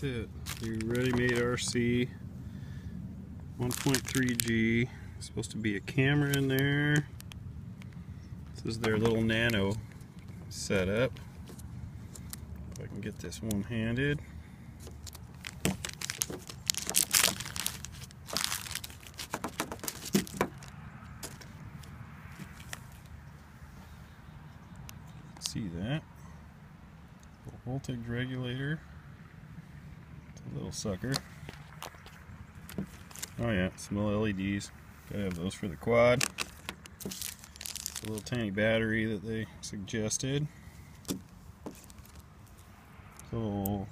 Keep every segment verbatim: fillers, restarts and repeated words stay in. that's it. You already made R C one point three G. There's supposed to be a camera in there. This is their little nano setup. If I can get this one-handed. See that? Little voltage regulator. It's a little sucker. Oh yeah, some little L E Ds. Gotta have those for the quad. It's a little tiny battery that they suggested. It's a little,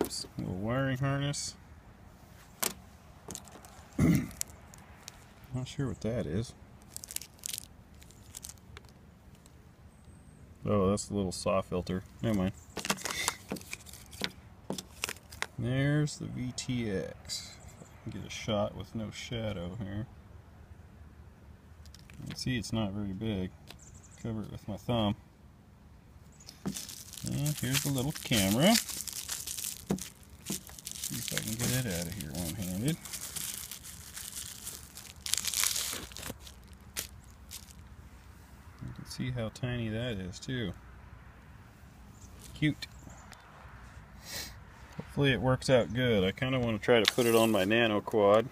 it's a little wiring harness. Not sure what that is. Oh, that's the little saw filter. Never mind. There's the V T X. If I can get a shot with no shadow here. You can see it's not very big. Cover it with my thumb. And here's the little camera. See if I can get it out of here one-handed. See how tiny that is too. Cute. Hopefully it works out good. I kind of want to try to put it on my nano quad.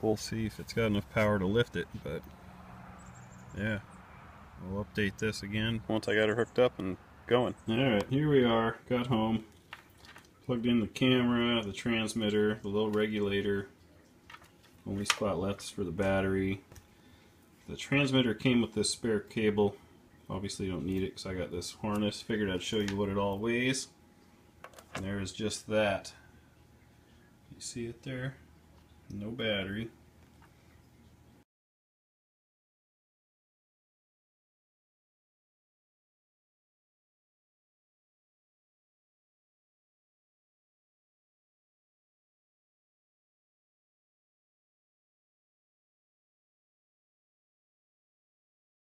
We'll see if it's got enough power to lift it, but yeah, we'll update this again once I got it hooked up and going. Alright, here we are. Got home. Plugged in the camera, the transmitter, the little regulator. Only spot left is for the battery. The transmitter came with this spare cable. Obviously don't need it because I got this harness. Figured I'd show you what it all weighs. And there is just that. You see it there? No battery.